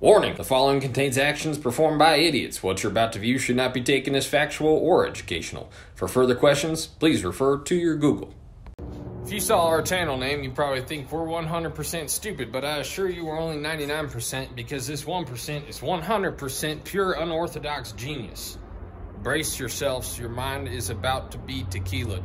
Warning, the following contains actions performed by idiots. What you're about to view should not be taken as factual or educational. For further questions, please refer to your Google. If you saw our channel name, you probably think we're 100% stupid, but I assure you we're only 99% because this 1% is 100% pure unorthodox genius. Brace yourselves, your mind is about to be tequilaed.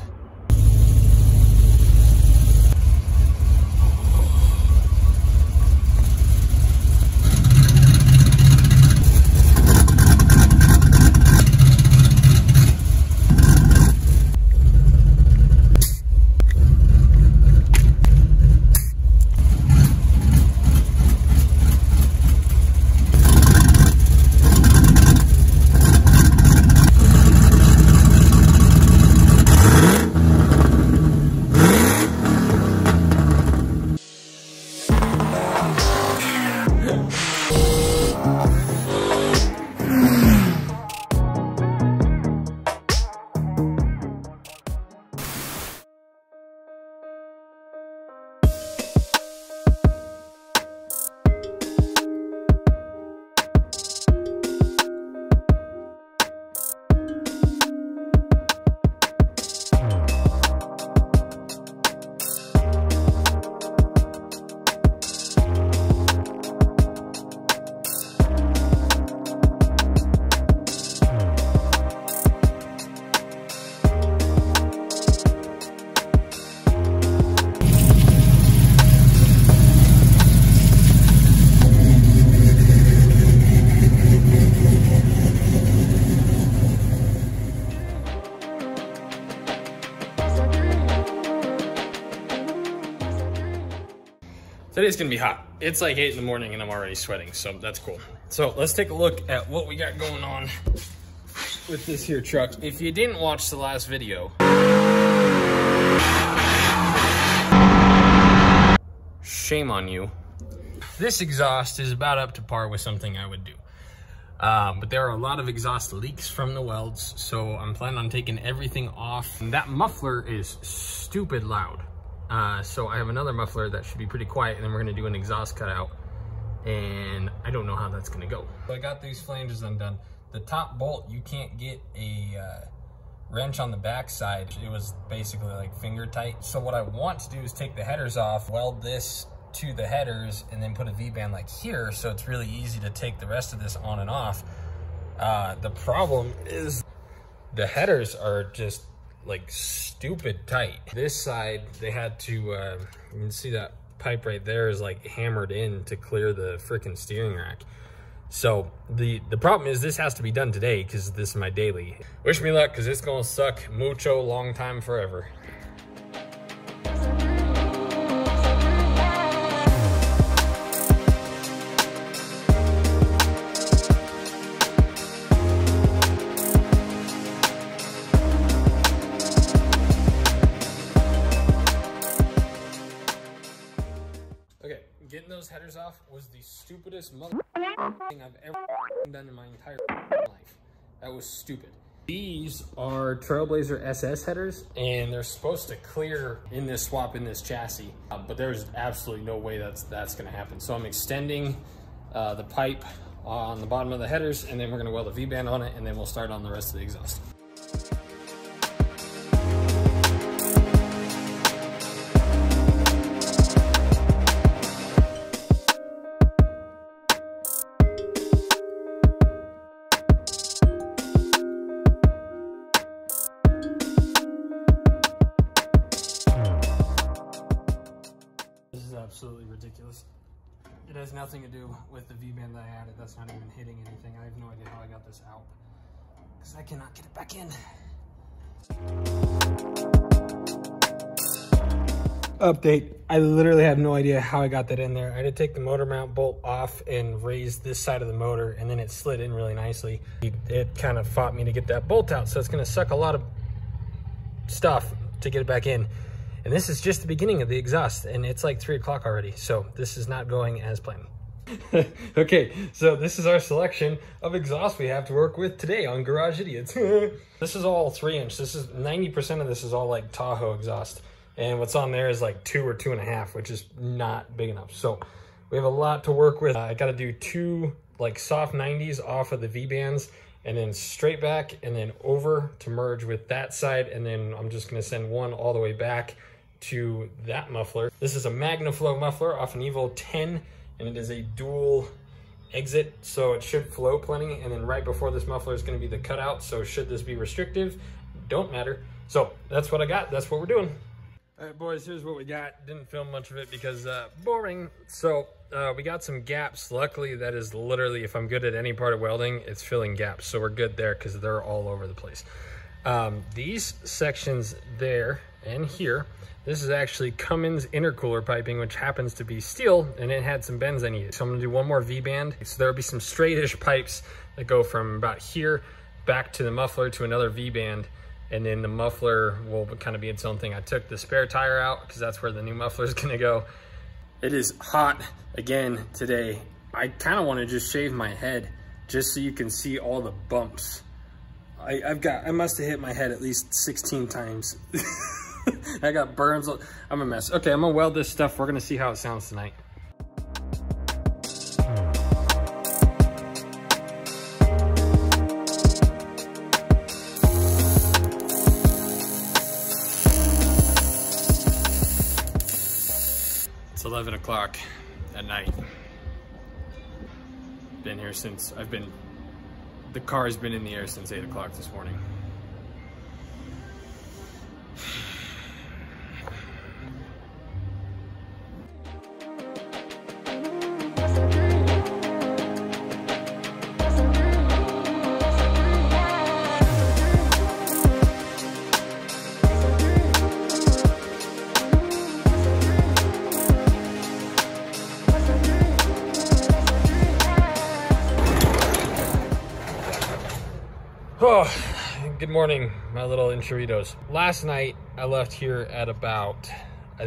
Today's gonna be hot. It's like 8 in the morning and I'm already sweating, so that's cool. So let's take a look at what we got going on with this here truck. If you didn't watch the last video, shame on you. This exhaust is about up to par with something I would do. But there are a lot of exhaust leaks from the welds, so I'm planning on taking everything off. And that muffler is stupid loud. So I have another muffler that should be pretty quiet, and then we're gonna do an exhaust cutout, and I don't know how that's gonna go. So I got these flanges undone. The top bolt, you can't get a wrench on the back side. It was basically like finger tight. So what I want to do is take the headers off, weld this to the headers, and then put a V-band like here, so it's really easy to take the rest of this on and off. The problem is the headers are just like stupid tight. This side, they had to, you can see that pipe right there is like hammered in to clear the frickin' steering rack. So the problem is this has to be done today because this is my daily. Wish me luck because it's gonna suck mucho, long time, forever. Getting those headers off was the stupidest mother thing I've ever done in my entire life. That was stupid. These are Trailblazer SS headers, and they're supposed to clear in this swap in this chassis, but there's absolutely no way that's gonna happen. So I'm extending the pipe on the bottom of the headers, and then we're gonna weld a V-band on it, and then we'll start on the rest of the exhaust. Absolutely ridiculous. It has nothing to do with the V-band that I added. That's not even hitting anything. I have no idea how I got this out because I cannot get it back in. Update. I literally have no idea how I got that in there. I had to take the motor mount bolt off and raise this side of the motor, and then it slid in really nicely. It kind of fought me to get that bolt out, so it's going to suck a lot of stuff to get it back in. And this is just the beginning of the exhaust, and it's like 3 o'clock already, so this is not going as planned. Okay, so this is our selection of exhaust we have to work with today on Garage Idiots. This is all 3-inch. This is 90% of this is all like Tahoe exhaust, and what's on there is like 2 or 2.5, which is not big enough. So we have a lot to work with. I got to do two like soft 90s off of the V-bands and then straight back and then over to merge with that side. And then I'm just going to send one all the way back to that muffler. This is a Magnaflow muffler off an Evo 10 and it is a dual exit, so it should flow plenty. And then right before this muffler is going to be the cutout. So should this be restrictive? Don't matter. So that's what I got. That's what we're doing. All right, boys, here's what we got. Didn't film much of it because boring. So we got some gaps. Luckily, that is literally, if I'm good at any part of welding, it's filling gaps. So we're good there because they're all over the place. These sections there and here, this is actually Cummins intercooler piping, which happens to be steel, and it had some bends I needed. So I'm gonna do one more V-band. So there'll be some straightish pipes that go from about here back to the muffler to another V-band. And then the muffler will kind of be its own thing. I took the spare tire out because that's where the new muffler is gonna go. It is hot again today. I kind of want to just shave my head just so you can see all the bumps. I must have hit my head at least 16 times. I got burns. I'm a mess. Okay, I'm gonna weld this stuff. We're gonna see how it sounds tonight. It's 11 o'clock at night. Been here since, the car has been in the air since 8 o'clock this morning. Oh, good morning, my little enchiladas. Last night, I left here at about, I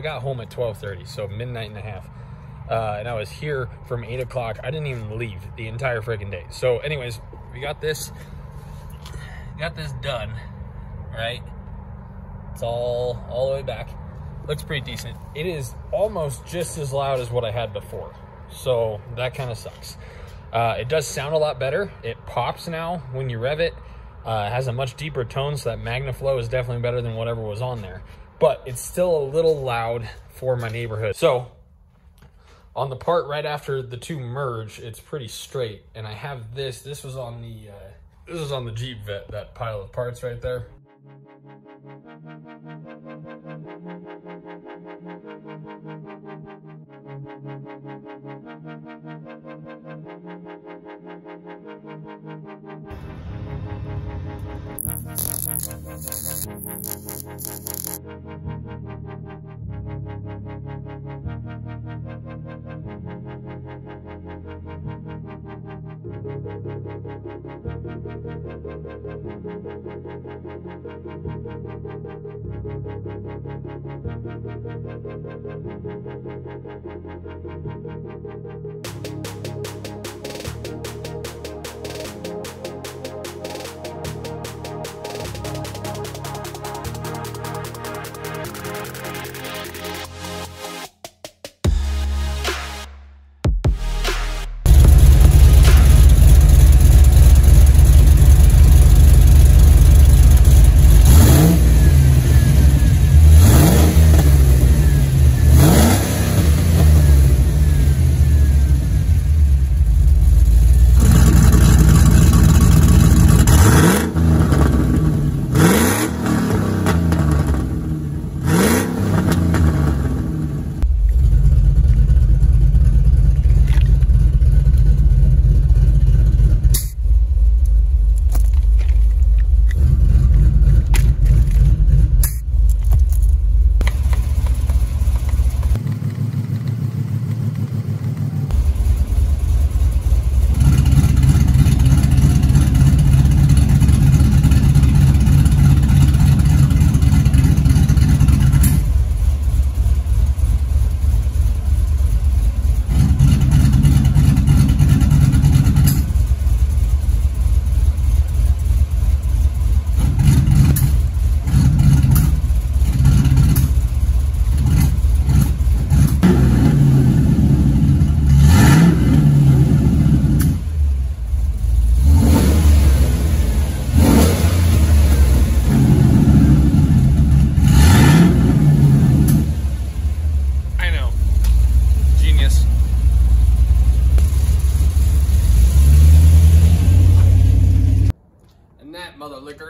got home at 12:30, so midnight and a half. And I was here from 8 o'clock. I didn't even leave the entire freaking day. So anyways, we got this done, right? It's all the way back. Looks pretty decent. It is almost just as loud as what I had before. So that kind of sucks. It does sound a lot better. It pops now when you rev it. It has a much deeper tone, so that Magnaflow is definitely better than whatever was on there. But it's still a little loud for my neighborhood. So on the part right after the two merge, it's pretty straight. And I have this. This was on the Jeep Vet, that pile of parts right there.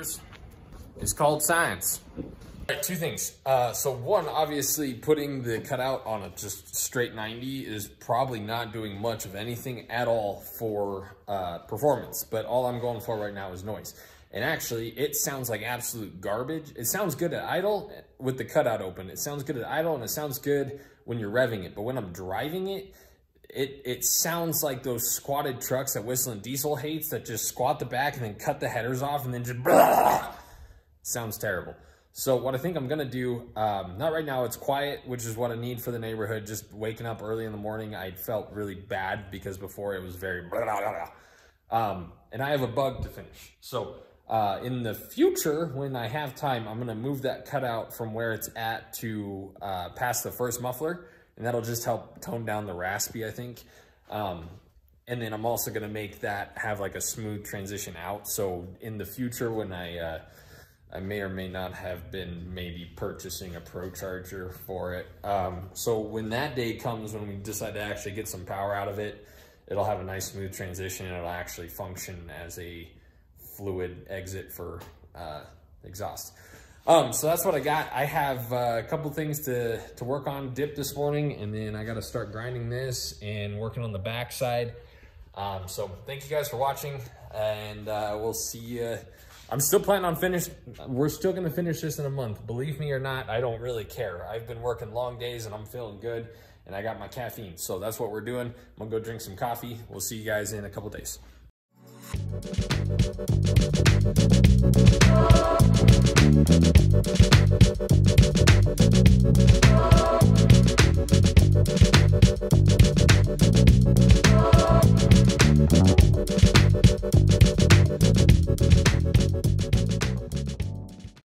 years. It's called science. All right, two things. So one, obviously putting the cutout on a just straight 90 is probably not doing much of anything at all for performance, but all I'm going for right now is noise. And actually, it sounds like absolute garbage. It sounds good at idle with the cutout open. It sounds good at idle, and it sounds good when you're revving it. But when I'm driving it, it sounds like those squatted trucks that Whistlin' Diesel hates that just squat the back and then cut the headers off and then just blah. Sounds terrible. So what I think I'm gonna do, not right now, it's quiet, which is what I need for the neighborhood. Just waking up early in the morning, I felt really bad because before it was very blah, blah, blah. And I have a bug to finish. So in the future, when I have time, I'm gonna move that cutout from where it's at to past the first muffler, and that'll just help tone down the raspy, I think. And then I'm also gonna make that have like a smooth transition out. So in the future, when I may or may not have been maybe purchasing a Pro Charger for it. So when that day comes, when we decide to actually get some power out of it, it'll have a nice smooth transition and it'll actually function as a fluid exit for exhaust. So that's what I got. I have a couple things to work on, dip this morning, and then I gotta start grinding this and working on the backside. So thank you guys for watching, and we'll see you. I'm still planning on we're still gonna finish this in a month. Believe me or not, I don't really care. I've been working long days and I'm feeling good and I got my caffeine. So that's what we're doing. I'm gonna go drink some coffee. We'll see you guys in a couple days.